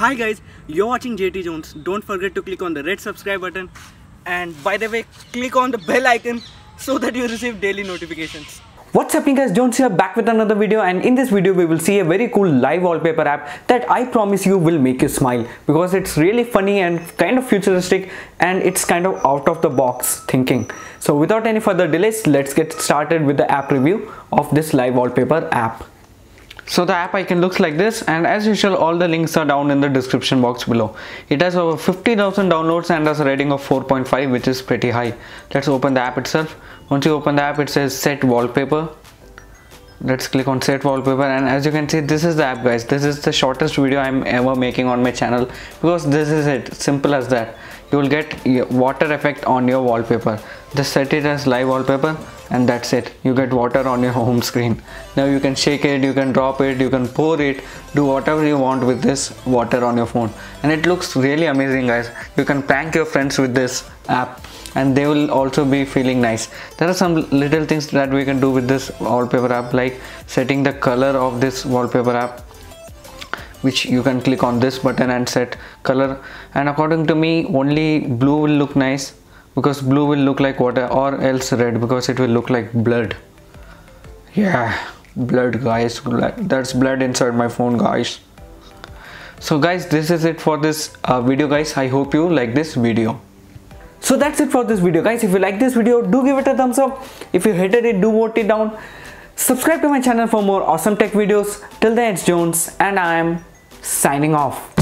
Hi guys, you're watching JT Jones. Don't forget to click on the red subscribe button, and by the way, click on the bell icon so that you receive daily notifications. What's happening guys, Jones here back with another video, and in this video we will see a very cool live wallpaper app that I promise you will make you smile because it's really funny and kind of futuristic and it's kind of out of the box thinking. So without any further delays, let's get started with the app review of this live wallpaper app. So the app icon looks like this, and as usual all the links are down in the description box below. It has over 50,000 downloads and has a rating of 4.5, which is pretty high. Let's open the app itself. Once you open the app, it says set wallpaper. Let's click on set wallpaper, and as you can see, this is the app guys. This is the shortest video I'm ever making on my channel because this is it, simple as that. You will get water effect on your wallpaper. Just set it as live wallpaper and that's it. You get water on your home screen. Now you can shake it, you can drop it, you can pour it, do whatever you want with this water on your phone. And it looks really amazing guys. You can prank your friends with this app and they will also be feeling nice. There are some little things that we can do with this wallpaper app, like setting the color of this wallpaper app, which you can click on this button and set color. And according to me, only blue will look nice because blue will look like water, or else red because it will look like blood. Yeah, blood guys, that's blood inside my phone guys. So guys, this is it for this video guys. I hope you like this video. So that's it for this video guys. If you like this video, do give it a thumbs up. If you hated it, do vote it down. Subscribe to my channel for more awesome tech videos. Till then, it's Jones and I am signing off.